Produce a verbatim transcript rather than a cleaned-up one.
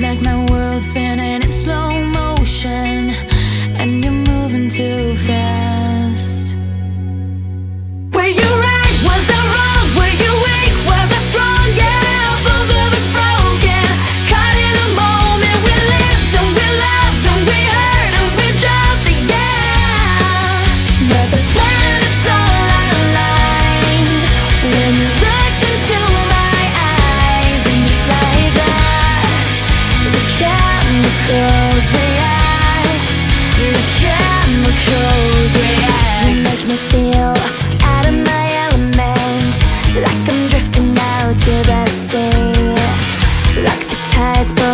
like my world's spinning in slow motion, and you're moving too fast. Were you right? Was I wrong? Were you weak? Was I strong? Yeah, both of us broken, caught in a moment. We lived and we loved and we hurt and we jumped, yeah. But the plan is all aligned when you looked into my eyes, and just like that, the chemicals react. The chemicals react. You make me feel out of my element, like I'm drifting out to the sea, like the tides.